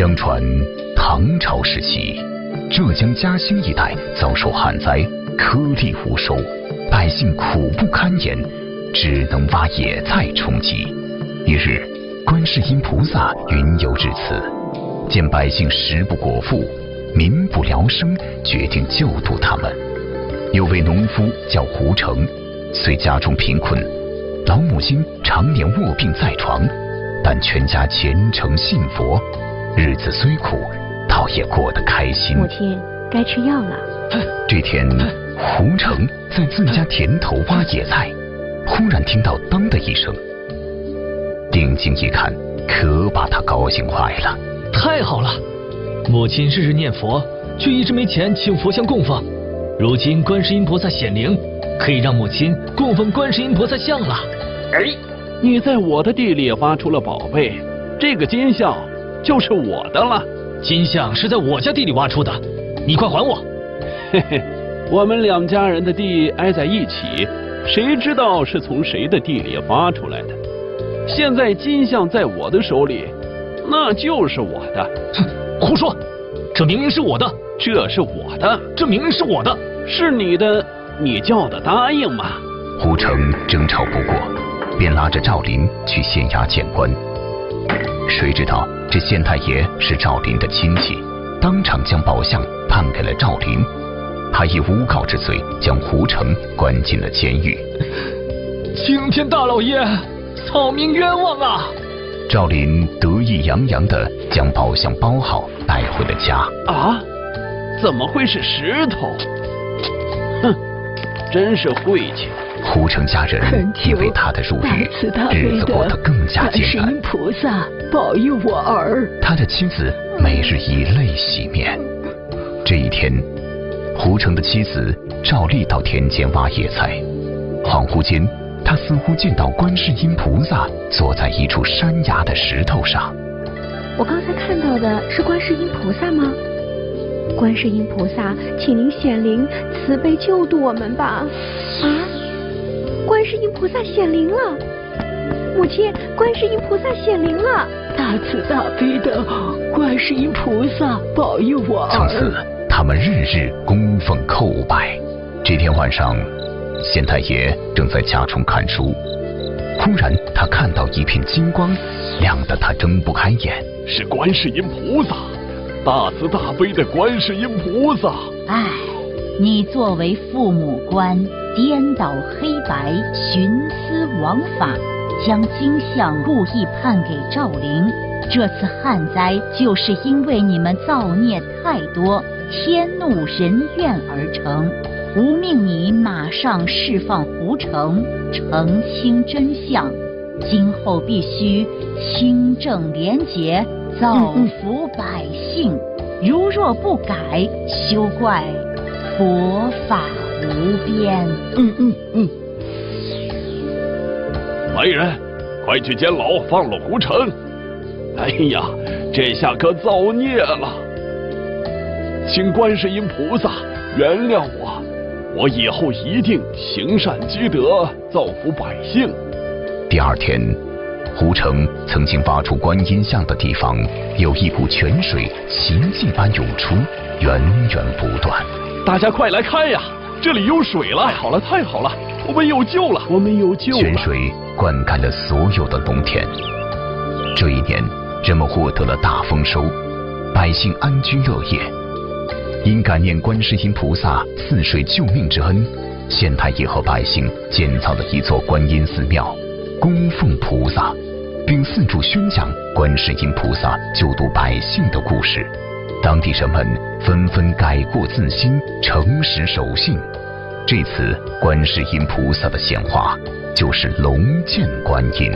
相传唐朝时期，浙江嘉兴一带遭受旱灾，颗粒无收，百姓苦不堪言，只能挖野菜充饥。一日，观世音菩萨云游至此，见百姓食不果腹，民不聊生，决定救度他们。有位农夫叫胡成，虽家中贫困，老母亲常年卧病在床，但全家虔诚信佛，日子虽苦，倒也过得开心。母亲，该吃药了。这天，胡成在自家田头挖野菜，忽然听到“当”的一声，定睛一看，可把他高兴坏了。太好了！母亲日日念佛，却一直没钱请佛像供奉。如今观世音菩萨显灵，可以让母亲供奉观世音菩萨像了。哎，你在我的地里挖出了宝贝，这个金像就是我的了。金像是在我家地里挖出的，你快还我！嘿嘿，我们两家人的地挨在一起，谁知道是从谁的地里挖出来的？现在金像在我的手里，那就是我的。胡说！这明明是我的，这是我的，这明明是我的，是你的，你叫的答应吗？胡成争吵不过，便拉着赵林去县衙见官。谁知道这县太爷是赵林的亲戚，当场将宝像判给了赵林，还以诬告之罪将胡成关进了监狱。青天大老爷，草民冤枉啊！赵林得意洋洋地将宝像包好带回了家。啊，怎么会是石头？哼，真是晦气！胡成家人因为他的入狱，日子过得更加艰难。观世音菩萨保佑我儿！他的妻子每日以泪洗面。这一天，胡成的妻子赵丽到田间挖野菜，恍惚间，他似乎见到观世音菩萨坐在一处山崖的石头上。我刚才看到的是观世音菩萨吗？观世音菩萨，请您显灵，慈悲救度我们吧！啊，观世音菩萨显灵了！母亲，观世音菩萨显灵了！大慈大悲的观世音菩萨保佑我儿！从此，他们日日供奉叩拜。这天晚上，县太爷正在家中看书，忽然他看到一片金光，亮得他睁不开眼。是观世音菩萨，大慈大悲的观世音菩萨！哎，你作为父母官，颠倒黑白，徇私枉法，将金像故意判给赵灵。这次旱灾就是因为你们造孽太多，天怒人怨而成。吾命你马上释放胡成，澄清真相，今后必须清正廉洁，造福百姓。如若不改，休怪佛法无边。来人，快去监牢放了胡成！哎呀，这下可造孽了！请观世音菩萨原谅我。我以后一定行善积德，造福百姓。第二天，胡成曾经挖出观音像的地方，有一股泉水奇迹般涌出，源源不断。大家快来看呀，这里有水了！太好了，太好了，我们有救了，我们有救了！泉水灌溉了所有的农田。这一年，人们获得了大丰收，百姓安居乐业。因感念观世音菩萨赐水救命之恩，县太爷和百姓建造了一座观音寺庙，供奉菩萨，并四处宣讲观世音菩萨救度百姓的故事。当地人们纷纷改过自新，诚实守信。这次观世音菩萨的显化就是龙见观音。